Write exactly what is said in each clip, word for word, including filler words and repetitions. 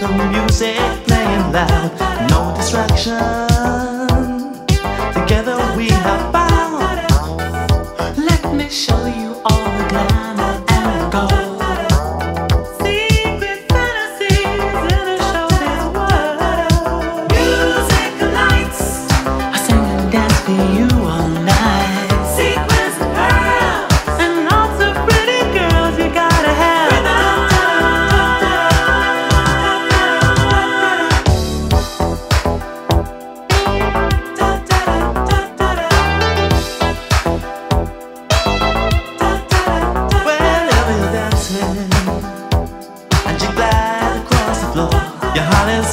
the music playing loud, no distraction. Together we have power. Let me show you all the glamour and gold.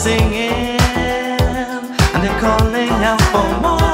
Singing and they're calling out for more.